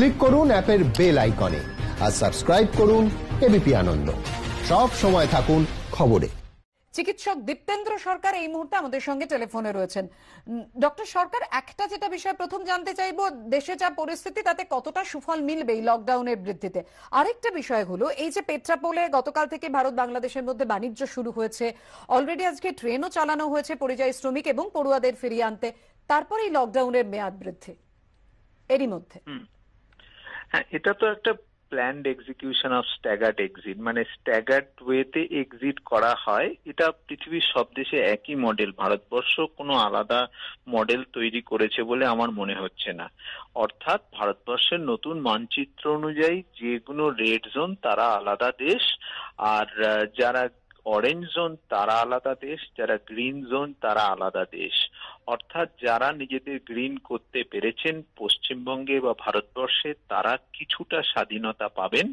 Click করুন অ্যাপের bell আইকনে আর সাবস্ক্রাইব করুন এবিপি আনন্দ। সব সময় থাকুন খবরে। চিকিৎসক দীপ্তেন্দ্র সরকার এই মুহূর্তে আমাদের সঙ্গে টেলিফোনে রয়েছেন। ডক্টর সরকার, একটা যেটা বিষয় প্রথম জানতে চাইবো, দেশে যা পরিস্থিতি তাতে কতটা সুফল মিলবে এই লকডাউনের বৃদ্ধিতে? আরেকটা বিষয় হলো, এই যে পেট্রাপোলে গতকাল থেকে ভারত বাংলাদেশের মধ্যে বাণিজ্য শুরু হয়েছে, অলরেডি আজকে ট্রেনও চালানো হয়েছে পরিযায়ী শ্রমিক এবং পড়ুয়াদের ফিরিয়ে আনতে, তারপরে এই লকডাউনের মেয়াদ বৃদ্ধি, এরই মধ্যে হ্যাঁ, এটা তো একটা planned execution of staggered exit, মানে staggered ওয়েতে এক্সিট করা হয়। এটা পৃথিবীর সব দেশে একই মডেল, ভারতবর্ষ কোনো আলাদা মডেল তৈরি করেছে বলে আমার মনে হচ্ছে না। অর্থাৎ ভারতবর্ষের নতুন মানচিত্র অনুযায়ী যেগুলো রেড জোন তারা আলাদা দেশ, আর যারা অরেঞ্জ জোন তারা আলাদা দেশ, যারা গ্রিন জোন তারা আলাদা দেশ। অর্থাৎ যারা নিজেদের গ্রিন করতে পেরেছেন পশ্চিমবঙ্গে বা ভারতবর্ষে তারা কিছুটা স্বাধীনতা পাবেন,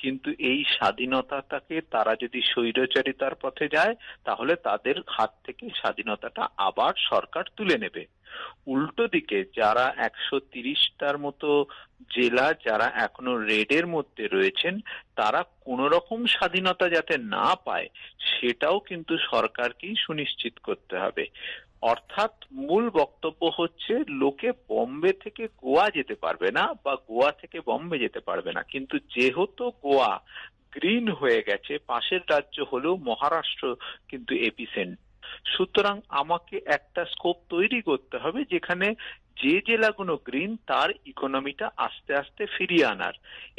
কিন্তু এই স্বাধীনতাটাকে তারা যদি স্বৈরচারিতার পথে যায় তাহলে তাদের হাত থেকে স্বাধীনতাটা আবার সরকার তুলে নেবে। উল্টো দিকে যারা 130টার মতো জেলা যারা এখনো রেডের মধ্যে রয়েছেন তারা কোন রকম স্বাধীনতা যাতে না পায় সেটাও কিন্তু সরকারকেই সুনিশ্চিত করতে হবে। অর্থাৎ মূল বক্তব্য হচ্ছে, লোকে বোম্বে থেকে গোয়া যেতে পারবে না বা গোয়া থেকে বোম্বে যেতে পারবে না, কিন্তু যেহেতু গোয়া গ্রিন হয়ে গেছে, পাশের রাজ্য হলেও মহারাষ্ট্র কিন্তু এপিসেন্টার, সুতরাং আমাকে একটা স্কোপ তৈরি করতে হবে যেখানে যে জেলাগুলো গ্রিন তার ইকোনমিটা আস্তে আস্তে ফিরিয়ে আনার।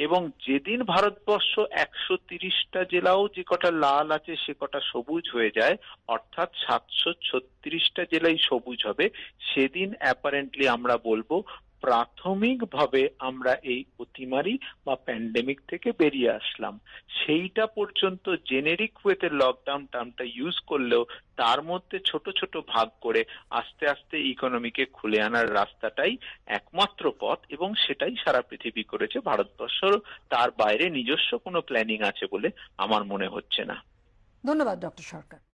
এবং যেদিন ভারতবর্ষ 130টা জেলাও যে কটা লাল আছে সে কটা সবুজ হয়ে যায়, অর্থাৎ 736টা জেলাই সবুজ হবে, সেদিন অ্যাপারেন্টলি আমরা বলবো প্রাথমিকভাবে আমরা এই অতিমারি বা প্যান্ডেমিক থেকে বেরিয়ে আসলাম। সেইটা পর্যন্ত জেনেরিক ওয়েতে লকডাউন টার্মটা ইউজ করলেও তার মধ্যে ছোট ছোট ভাগ করে আস্তে আস্তে ইকোনমিকে খুলে আনার রাস্তাটাই একমাত্র পথ, এবং সেটাই সারা পৃথিবী করেছে। ভারতবর্ষ তার বাইরে নিজস্ব কোনো প্ল্যানিং আছে বলে আমার মনে হচ্ছে না। ধন্যবাদ ডক্টর সরকার।